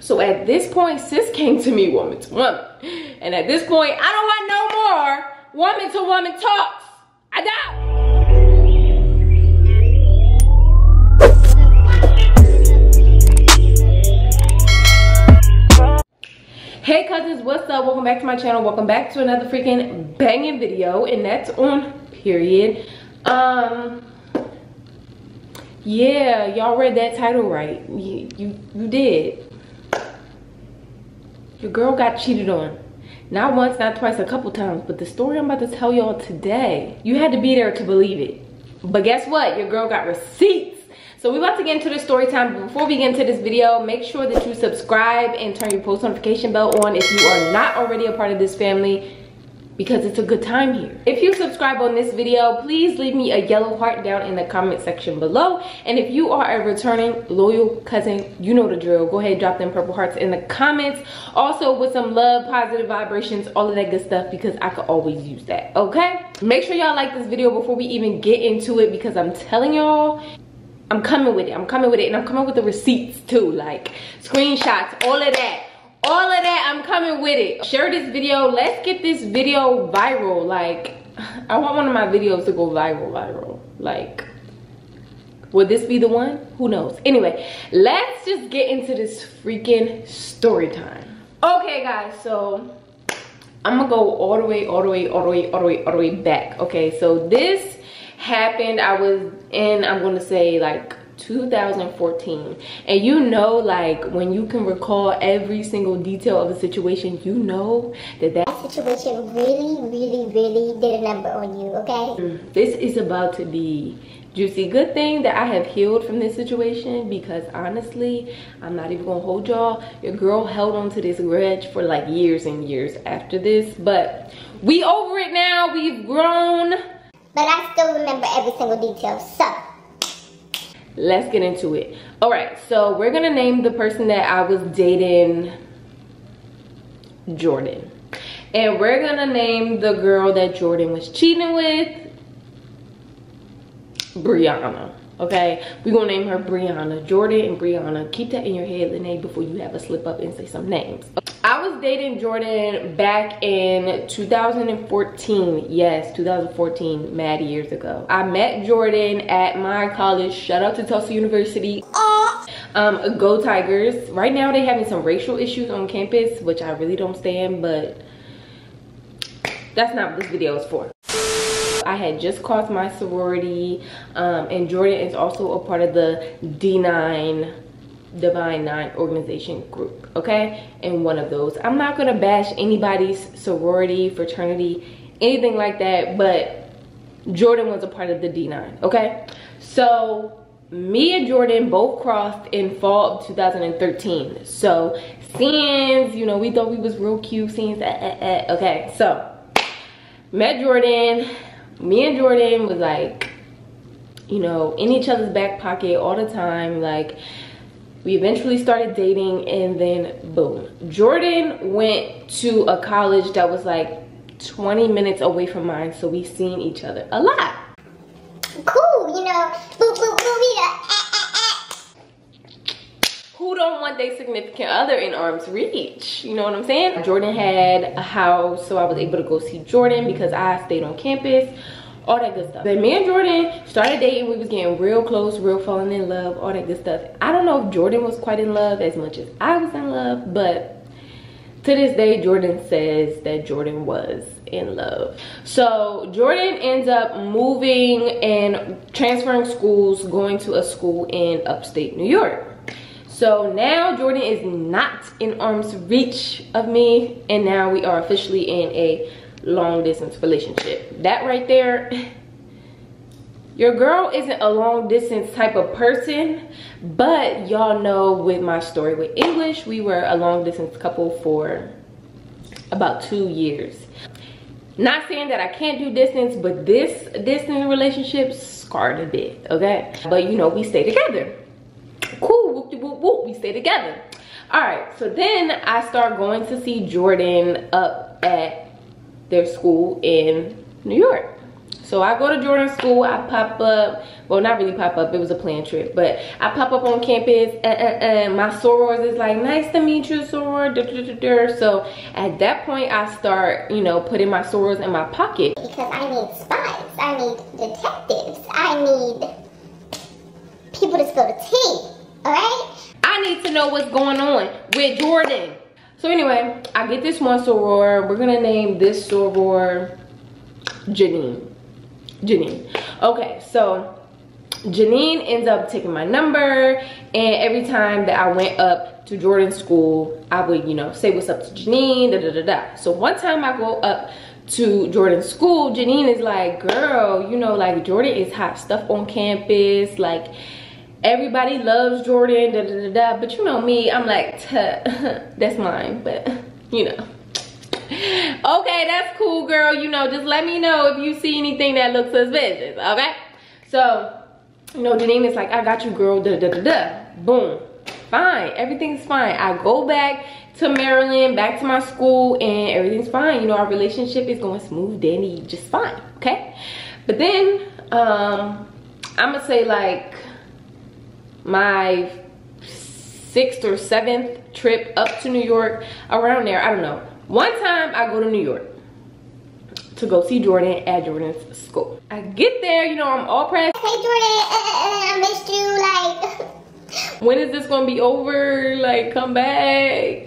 So at this point, sis came to me woman to woman. And at this point, I don't want no more woman to woman talks. I doubt. Hey cousins, what's up? Welcome back to my channel. Welcome back to another freaking banging video, and that's on period. Yeah, y'all read that title right. You did. Your girl got cheated on. Not once, not twice, a couple times. But the story I'm about to tell y'all today, you had to be there to believe it. But guess what? Your girl got receipts. So we're about to get into the story time. But before we get into this video, make sure that you subscribe and turn your post notification bell on if you are not already a part of this family, because it's a good time here. If you subscribe on this video, please leave me a yellow heart down in the comment section below. And if you are a returning loyal cousin, you know the drill. Go ahead, drop them purple hearts in the comments. Also with some love, positive vibrations, all of that good stuff, because I could always use that, okay? Make sure y'all like this video before we even get into it, because I'm telling y'all, I'm coming with it. I'm coming with it, and I'm coming with the receipts too, like screenshots, all of that. All of that, I'm coming with it. Share this video. Let's get this video viral. Like, I want one of my videos to go viral. Like, will this be the one? Who knows? Anyway, let's just get into this freaking story time. Okay, guys, so I'm gonna go all the way back. Okay, so this happened, I was in, I'm gonna say like 2014, and you know, like when you can recall every single detail of a situation, you know that that situation really did a number on you, okay? This is about to be juicy. Good thing that I have healed from this situation, because honestly, I'm not even gonna hold y'all, your girl held on to this grudge for like years and years after this, but we over it now, we've grown. But I still remember every single detail, so let's get into it. All right, so we're gonna name the person that I was dating Jordan, and we're gonna name the girl that Jordan was cheating with Brianna. Okay, we're gonna name her Brianna. Jordan and Brianna, keep that in your head, Lynaie, before you have a slip up and say some names. I was dating Jordan back in 2014. Yes, 2014, mad years ago. I met Jordan at my college. Shout out to Tulsa University. Go Tigers. Right now they having some racial issues on campus, which I really don't stand, but that's not what this video is for. I had just crossed my sorority, and Jordan is also a part of the D9 Divine Nine organization group, okay? And one of those, I'm not gonna bash anybody's sorority, fraternity, anything like that, but Jordan was a part of the D9, okay? So me and Jordan both crossed in fall of 2013. So since, you know, we thought we was real cute, since okay, so met Jordan. Me and Jordan was like, you know, in each other's back pocket all the time. Like, we eventually started dating, and then boom. Jordan went to a college that was like 20 minutes away from mine, so we seen each other a lot. Cool, you know, who don't want their significant other in arm's reach? You know what I'm saying? Jordan had a house, so I was able to go see Jordan because I stayed on campus. All that good stuff. Then me and Jordan started dating. We was getting real close, real falling in love, all that good stuff. I don't know if Jordan was quite in love as much as I was in love, but to this day, Jordan says that Jordan was in love. So Jordan ends up moving and transferring schools, going to a school in upstate New York. So now Jordan is not in arm's reach of me, and now we are officially in a long distance relationship. That right there, your girl isn't a long distance type of person, but y'all know with my story with English, we were a long distance couple for about 2 years. Not saying that I can't do distance, but this distance relationship scarred a bit, okay? But you know, we stay together. Cool, whoop de whoop whoop, we stay together. All right, so then I start going to see Jordan up at their school in New York. So I go to Jordan School, I pop up, well not really pop up, it was a planned trip, but I pop up on campus and my sorors is like, nice to meet you soror, so at that point I start, you know, putting my sorors in my pocket. Because I need spies, I need detectives, I need people to spill the tea, alright? I need to know what's going on with Jordan. So anyway, I get this one soror, we're gonna name this soror Janine. Okay, so Janine ends up taking my number, and every time that I went up to Jordan School, I would, you know, say what's up to Janine, So one time I go up to Jordan School, Janine is like, girl, you know, like Jordan is hot stuff on campus, like everybody loves Jordan, but you know me, I'm like, that's mine, but you know. Okay, that's cool, girl, you know, just let me know if you see anything that looks suspicious, okay? So, you know, Janine is like, I got you, girl, boom, fine, everything's fine. I go back to Maryland, back to my school, and everything's fine. You know, our relationship is going smooth, Danny, just fine, okay? But then, I'm gonna say, like, my 6th or 7th trip up to New York, around there, I don't know. One time I go to New York to go see Jordan at Jordan's school. I get there, you know, I'm all pressed. Hey Jordan, I missed you, like. When is this gonna be over? Like, come back.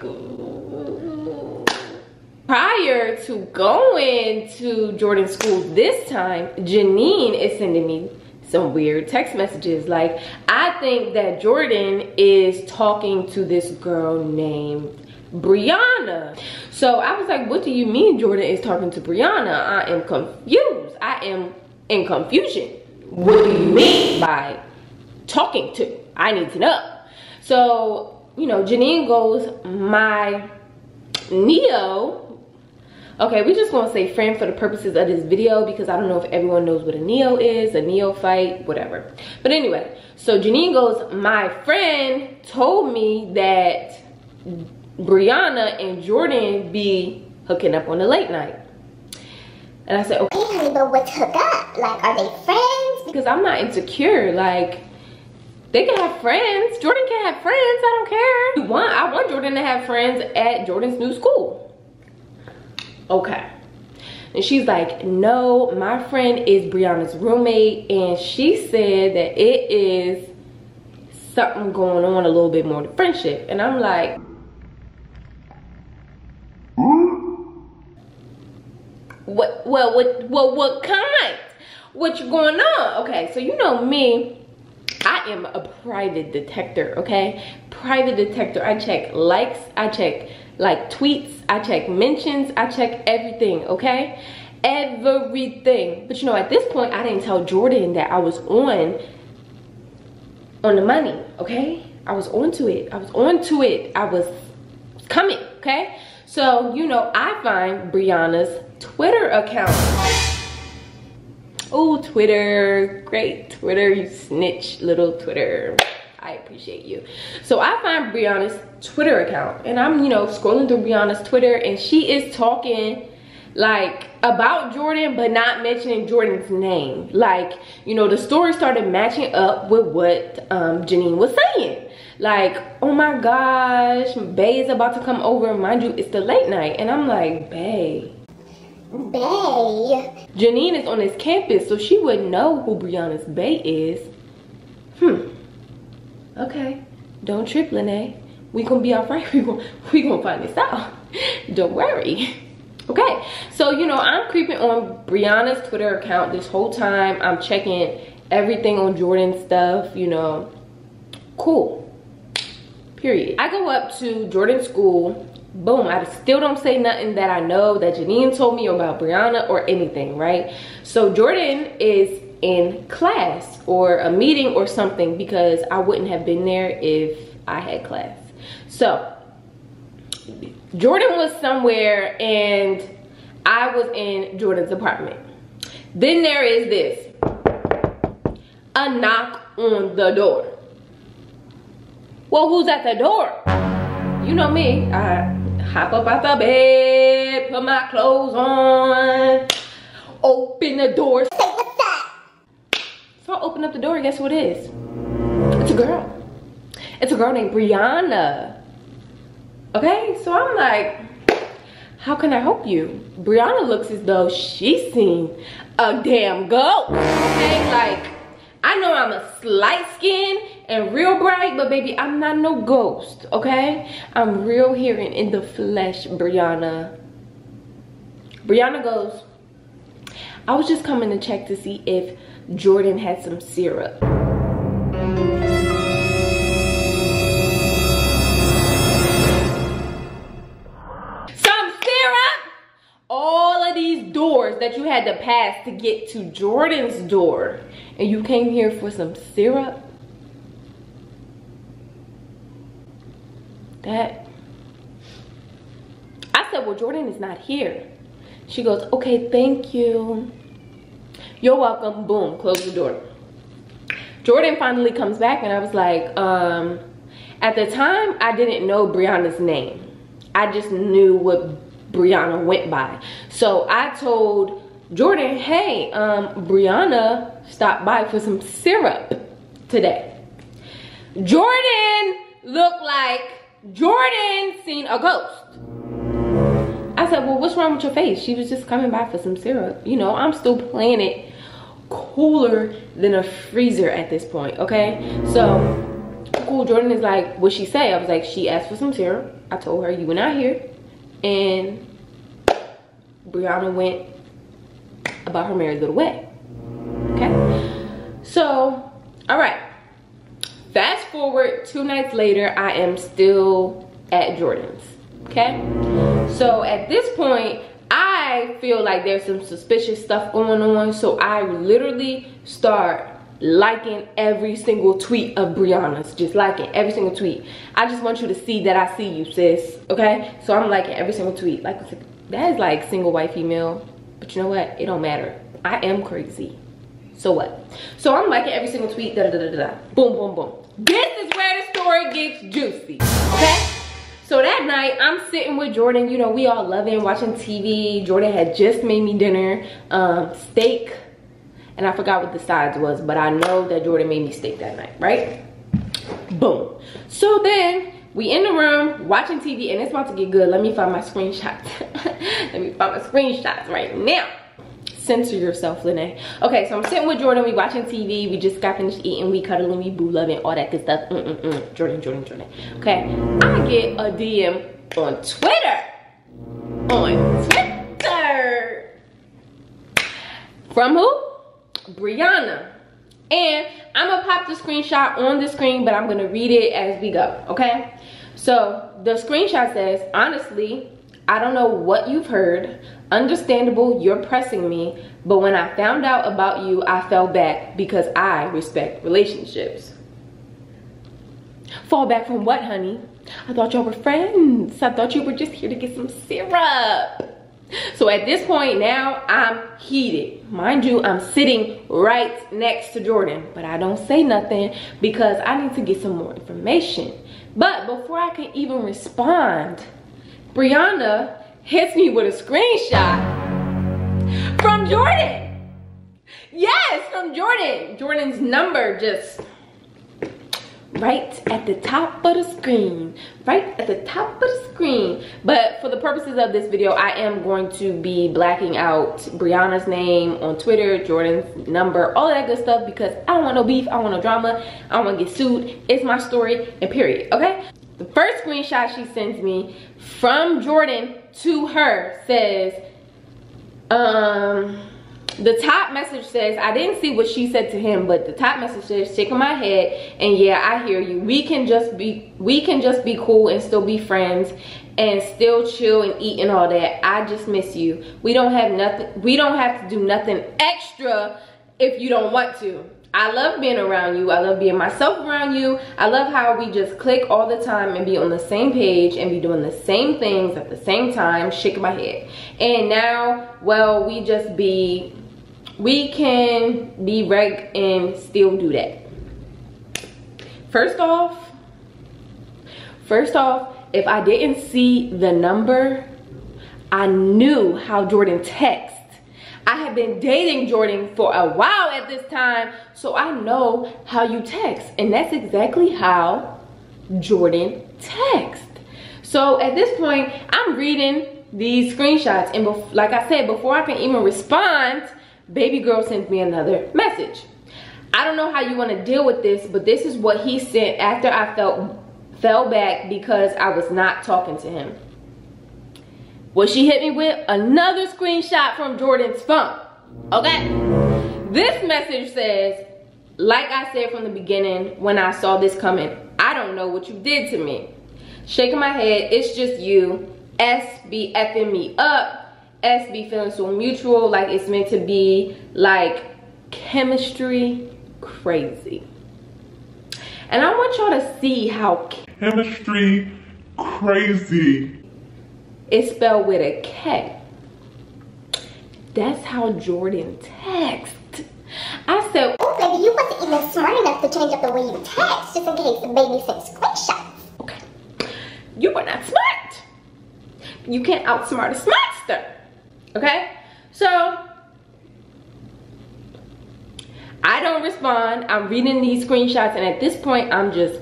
Prior to going to Jordan's school this time, Janine is sending me some weird text messages. Like, I think that Jordan is talking to this girl named Brianna. So I was like, what do you mean Jordan is talking to Brianna? I am confused. I am in confusion. What do you mean by talking to? I need to know. So, you know, Janine goes, my Neo. Okay, we're just gonna say friend for the purposes of this video because I don't know if everyone knows what a Neo is, a neophyte, whatever. But anyway, so Janine goes, my friend told me that Brianna and Jordan be hooking up on the late night. And I said, okay, honey, but what's hook up? Like, are they friends? Because I'm not insecure. Like, they can have friends. Jordan can have friends. I don't care. I want Jordan to have friends at Jordan's new school. Okay. And she's like, no, my friend is Brianna's roommate. And she said that it is something going on a little bit more than friendship. And I'm like, what kind? What's going on? Okay, so you know me, I am a private detector, okay? Private detector, I check likes, I check like tweets, I check mentions, I check everything, okay? Everything. But you know, at this point, I didn't tell Jordan that I was on the money, okay? I was onto it, I was onto it, I was coming, okay? So, you know, I find Brianna's Twitter account. Oh, Twitter, great Twitter, you snitch, little Twitter. I appreciate you. So I find Brianna's Twitter account and I'm, you know, scrolling through Brianna's Twitter and she is talking like about Jordan but not mentioning Jordan's name. Like, you know, the story started matching up with what Janine was saying. Like, oh my gosh, Bae is about to come over. Mind you, it's the late night. And I'm like, Bae. Janine is on this campus, so she wouldn't know who Brianna's Bae is. Okay, don't trip, Lynaie. We gonna be all right. We gonna find this out. Don't worry. Okay, so, you know, I'm creeping on Brianna's Twitter account this whole time. I'm checking everything on Jordan stuff, you know. Cool. Period. I go up to Jordan's school, boom, I still don't say nothing that I know that Janine told me about Brianna or anything, right? So Jordan is in class or a meeting or something because I wouldn't have been there if I had class. So Jordan was somewhere and I was in Jordan's apartment. Then there is this, a knock on the door. Well, who's at the door? You know me, I hop up out the bed, put my clothes on, open the door. So I opened up the door, guess who it is? It's a girl. It's a girl named Brianna. Okay, so I'm like, how can I help you? Brianna looks as though she's seen a damn goat. Okay, like, I know I'm a slight skin and real bright, but baby, I'm not no ghost, okay? I'm real here and in the flesh, Brianna. Brianna goes, I was just coming to check to see if Jordan had some syrup. That you had to pass to get to Jordan's door, and you came here for some syrup? That I said, well, Jordan is not here. She goes, okay, thank you, you're welcome. Boom, close the door. Jordan finally comes back, and I was like, at the time I didn't know Brianna's name, I just knew what Brianna went by. So I told Jordan, hey, Brianna stopped by for some syrup today. Jordan looked like Jordan seen a ghost. I said, well, what's wrong with your face? She was just coming by for some syrup. You know, I'm still playing it cooler than a freezer at this point, okay? So cool, Jordan is like, what'd she say? I was like, she asked for some syrup. I told her you were not here. And Brianna went about her merry little way. Okay, so all right, fast forward 2 nights later, I am still at Jordan's. Okay, so at this point I feel like there's some suspicious stuff going on, so I literally start liking every single tweet of Brianna's. Just liking every single tweet. I just want you to see that I see you, sis. Okay, so I'm liking every single tweet. Like, that is like single white female, but you know what, it don't matter. I am crazy, so what? So I'm liking every single tweet. Da da da da da. Boom boom boom. This is where the story gets juicy. Okay, so that night I'm sitting with Jordan. You know, we all loving watching TV. Jordan had just made me dinner, steak. And I forgot what the sides was, but I know that Jordan made me steak that night, right? Boom. So then we in the room watching TV, and it's about to get good. Let me find my screenshots. Let me find my screenshots right now. Censor yourself, Lynaie. Okay, so I'm sitting with Jordan. We watching TV. We just got finished eating. We cuddling. We boo loving. All that good stuff. Jordan. Okay, I get a DM on Twitter. On Twitter. From who? Brianna. And I'm gonna pop the screenshot on the screen, but I'm gonna read it as we go. Okay, so the screenshot says, honestly, I don't know what you've heard. Understandable, you're pressing me, but when I found out about you, I fell back because I respect relationships. Fall back from what, honey? I thought y'all were friends. I thought you were just here to get some syrup. So at this point now, I'm heated. Mind you, I'm sitting right next to Jordan, but I don't say nothing because I need to get some more information. But before I can even respond, Brianna hits me with a screenshot from Jordan. Yes, from Jordan. Jordan's number just right at the top of the screen, right at the top of the screen. But for the purposes of this video, I am going to be blacking out Brianna's name on Twitter, Jordan's number, all that good stuff, because I don't want no beef, I don't want no drama, I don't want to get sued. It's my story, and period. Okay, the first screenshot she sends me from Jordan to her says, the top message says, I didn't see what she said to him, but the top message says, shaking my head, and yeah, I hear you. We can just be cool and still be friends and still chill and eat and all that. I just miss you. We don't have to do nothing extra if you don't want to. I love being around you. I love being myself around you. I love how we just click all the time and be on the same page and be doing the same things at the same time. Shaking my head. And now, well, we can be wrecked and still do that. First off, if I didn't see the number, I knew how Jordan texts. I had been dating Jordan for a while at this time, so I know how you text. And that's exactly how Jordan texted. So at this point, I'm reading these screenshots, and like I said, before I can even respond, baby girl sends me another message. I don't know how you want to deal with this, but this is what he sent after I fell back because I was not talking to him. What she hit me with? Another screenshot from Jordan's phone. Okay? This message says, like I said from the beginning when I saw this coming, I don't know what you did to me. Shaking my head, it's just you. S be effing me up. S be feeling so mutual, like it's meant to be, like chemistry crazy. And I want y'all to see how chemistry crazy is spelled with a K. That's how Jordan texts. I said, oh baby, you wasn't even smart enough to change up the way you text just in case the baby sends screenshots. Okay, you were not smart. You can't outsmart a smartster. Okay, so I don't respond. I'm reading these screenshots, and at this point I'm just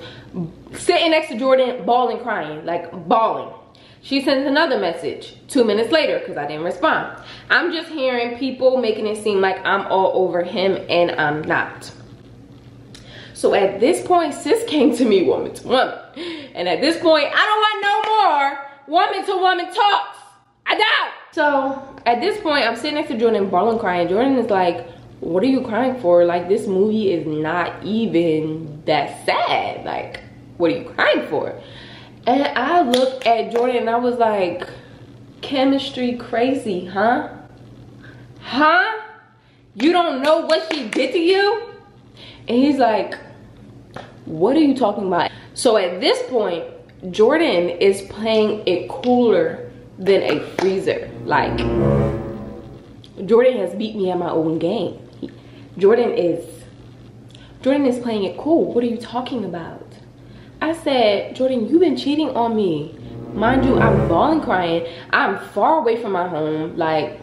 sitting next to Jordan bawling, crying, like bawling. She sends another message 2 minutes later because I didn't respond. I'm just hearing people making it seem like I'm all over him, and I'm not. So at this point, sis came to me woman to woman, and at this point I don't want no more woman to woman talks. I doubt. So at this point I'm sitting next to Jordan bawling, crying. Jordan is like, what are you crying for? Like, this movie is not even that sad. Like, what are you crying for? And I looked at Jordan and I was like, chemistry crazy, huh? Huh? You don't know what she did to you? And he's like, what are you talking about? So at this point, Jordan is playing it cooler than a freezer. Like, Jordan has beat me at my own game. Jordan is playing it cool. What are you talking about? I said, Jordan, you've been cheating on me. Mind you, I'm bawling, crying. I'm far away from my home. Like,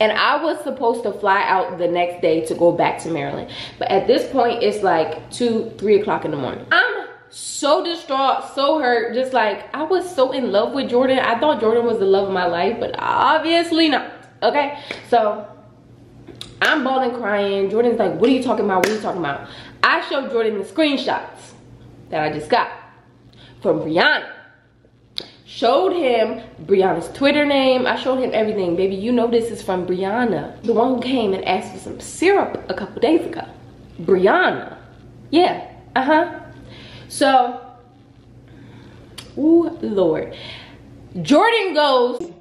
and I was supposed to fly out the next day to go back to Maryland. But at this point, it's like 2, 3 o'clock in the morning. I'm so distraught, so hurt. Just like, I was so in love with Jordan. I thought Jordan was the love of my life, but obviously not. Okay, so I'm bawling, crying. Jordan's like, what are you talking about? What are you talking about? I showed Jordan the screenshots that I just got from Brianna. Showed him Brianna's Twitter name. I showed him everything. Baby, you know this is from Brianna, the one who came and asked for some syrup a couple days ago. Brianna. Yeah, uh-huh. So, ooh, Lord. Jordan goes,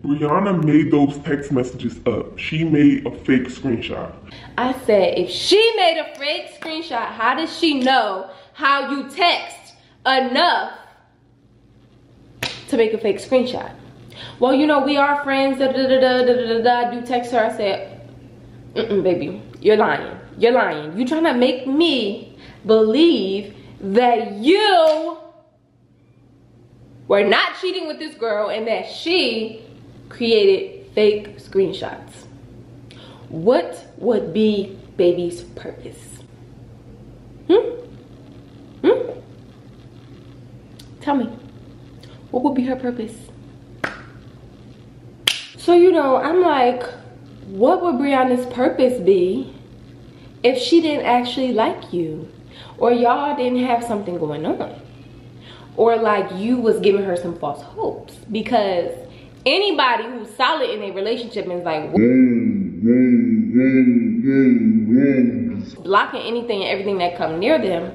Brianna made those text messages up. She made a fake screenshot. I said, if she made a fake screenshot, how does she know how you text enough to make a fake screenshot? Well, you know, we are friends, da da da da da da da. I do text her. I said, baby, you're lying. You're lying. You trying to make me believe that you were not cheating with this girl and that she created fake screenshots. What would be baby's purpose? Tell me, what would be her purpose? So, you know, I'm like, what would Brianna's purpose be if she didn't actually like you, or y'all didn't have something going on, or like you was giving her some false hopes? Because anybody who's solid in a relationship is like blocking anything and everything that come near them.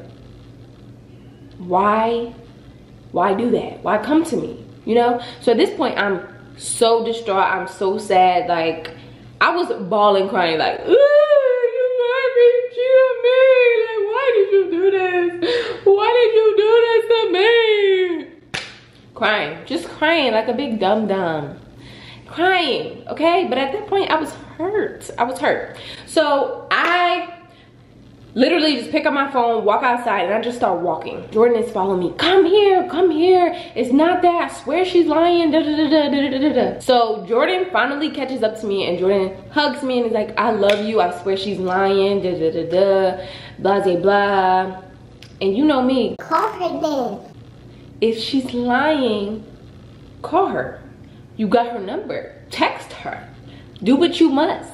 Why do that? Why come to me? You know? So at this point, I'm so distraught. I'm so sad. Like, I was bawling, crying, like, ooh, you made me cheat on me. Like, why did you do this? Why did you do this to me? Crying. Just crying like a big dum-dum. Crying, okay? But at that point, I was hurt. I was hurt. So I literally just pick up my phone, walk outside, and I just start walking. Jordan is following me. Come here, come here. It's not that. I swear she's lying. Da, da, da, da, da, da, da. So Jordan finally catches up to me, and Jordan hugs me and is like, I love you. I swear she's lying. Da, da, da, da. Blah, blah, blah. And you know me. Call her then. If she's lying, call her. You got her number. Text her. Do what you must.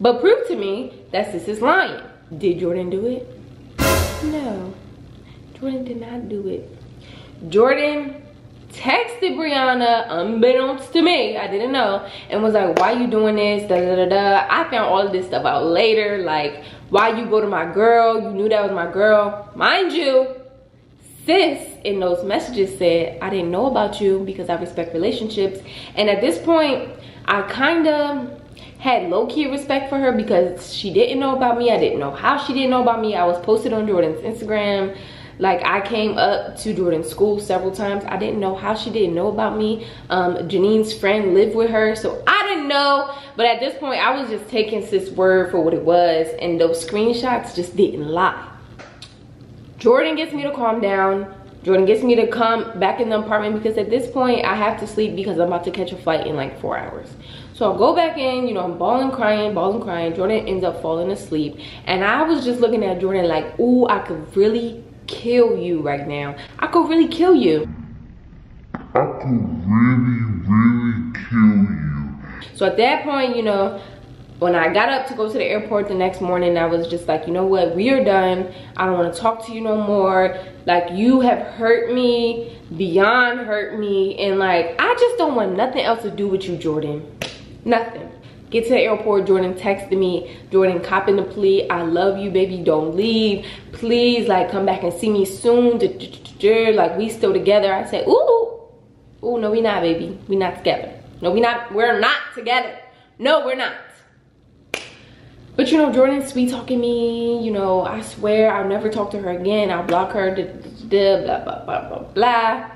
But prove to me that sis is lying. Did Jordan do it? No, Jordan did not do it. Jordan texted Brianna, unbeknownst to me, I didn't know, and was like, why you doing this, da da da da. I found all of this stuff out later, like, why you go to my girl, you knew that was my girl. Mind you, sis in those messages said, I didn't know about you because I respect relationships. And at this point, I kind of had low-key respect for her because she didn't know about me. I didn't know how she didn't know about me. I was posted on Jordan's Instagram. Like, I came up to Jordan's school several times. I didn't know how she didn't know about me. Janine's friend lived with her, so I didn't know. But at this point, I was just taking sis' word for what it was, and those screenshots just didn't lie. Jordan gets me to calm down. Jordan gets me to come back in the apartment because at this point, I have to sleep because I'm about to catch a flight in like 4 hours. So I'll go back in, you know, I'm bawling, crying. Jordan ends up falling asleep. And I was just looking at Jordan like, ooh, I could really kill you right now. I could really kill you. I could really kill you. So at that point, you know, when I got up to go to the airport the next morning, I was just like, you know what, we are done. I don't want to talk to you no more. Like, you have hurt me, beyond hurt me. And like, I just don't want nothing else to do with you, Jordan. Nothing. Get to the airport, Jordan texted me. Jordan copping the plea, I love you, baby, don't leave. Please, like, come back and see me soon. Like, we still together. I said, ooh, no, we not, baby. We not together. No, we not, we're not together. No, we're not. But you know, Jordan sweet talking me, you know, I swear I'll never talk to her again. I'll block her, blah, blah, blah, blah, blah.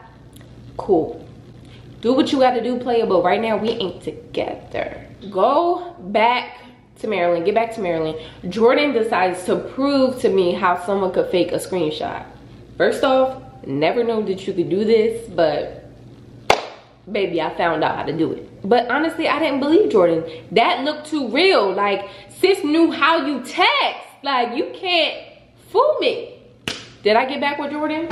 Cool. Do what you gotta do, player, but right now we ain't together. Go back to Maryland, get back to Maryland. Jordan decides to prove to me how someone could fake a screenshot. First off, never knew that you could do this, but baby, I found out how to do it. But honestly, I didn't believe Jordan. That looked too real. Like, sis knew how you text. Like, you can't fool me. Did I get back with Jordan?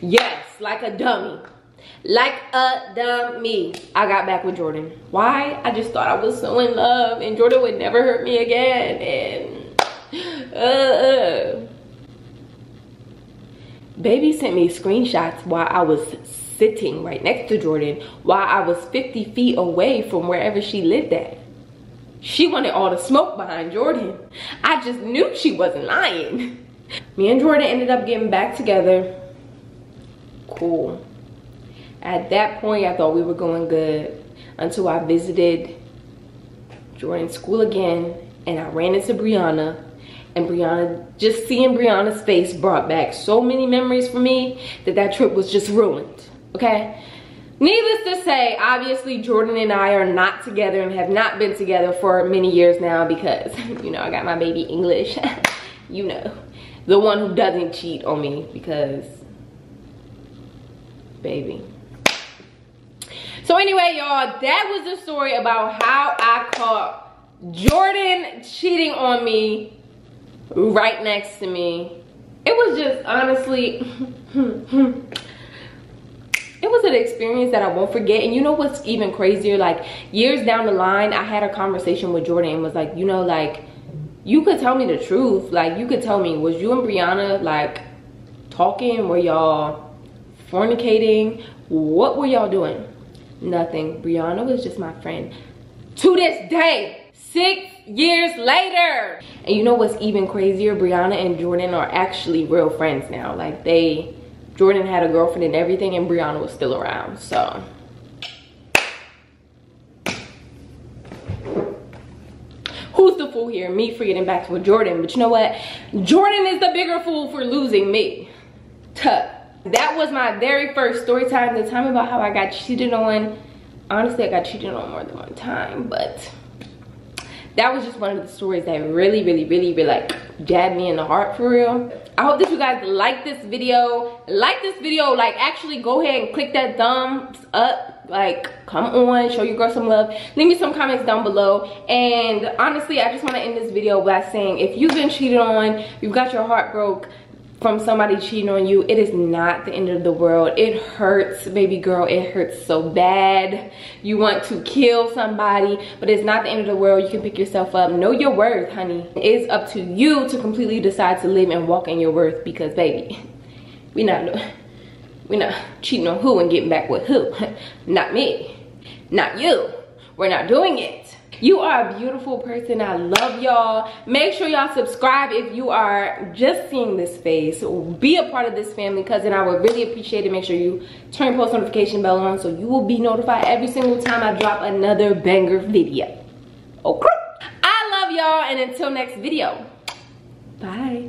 Yes, like a dummy. Like a dummy, I got back with Jordan. Why? I just thought I was so in love and Jordan would never hurt me again. And baby sent me screenshots while I was sitting right next to Jordan, while I was 50 feet away from wherever she lived at. She wanted all the smoke behind Jordan. I just knew she wasn't lying. Me and Jordan ended up getting back together. Cool. At that point, I thought we were going good until I visited Jordan's school again and I ran into Brianna. And Brianna, just seeing Brianna's face brought back so many memories for me that that trip was just ruined, okay? Needless to say, obviously Jordan and I are not together and have not been together for many years now because, you know, I got my baby English. You know, the one who doesn't cheat on me because, baby. So anyway, y'all, that was the story about how I caught Jordan cheating on me right next to me. It was just, honestly, it was an experience that I won't forget. And you know what's even crazier? Like, years down the line, I had a conversation with Jordan and was like, you know, like, you could tell me the truth. Like, you could tell me, was you and Brianna, like, talking? Were y'all fornicating? What were y'all doing? Nothing. Brianna was just my friend. To this day, 6 years later. And you know what's even crazier? Brianna and Jordan are actually real friends now. Like, they, Jordan had a girlfriend and everything, and Brianna was still around. So who's the fool here? Me for getting back with Jordan. But you know what? Jordan is the bigger fool for losing me. Tuh. That was my very first story time. The time about how I got cheated on. Honestly, I got cheated on more than one time, but that was just one of the stories that really like jabbed me in the heart for real. I hope that you guys like this video. Like actually go ahead and click that thumbs up. Like come on, show your girl some love. Leave me some comments down below. And honestly, I just want to end this video by saying if you've been cheated on, you've got your heart broke from somebody cheating on you, it is not the end of the world. It hurts, baby girl, it hurts so bad. You want to kill somebody, but it's not the end of the world. You can pick yourself up. Know your worth, honey. It's up to you to completely decide to live and walk in your worth, because baby, we're not cheating on who and getting back with who. Not me, not you. We're not doing it. You are a beautiful person. I love y'all. Make sure y'all subscribe if you are just seeing this face. Be a part of this family, cousin. I would really appreciate it. Make sure you turn post notification bell on so you will be notified every single time I drop another banger video. Okay? I love y'all, and until next video, bye.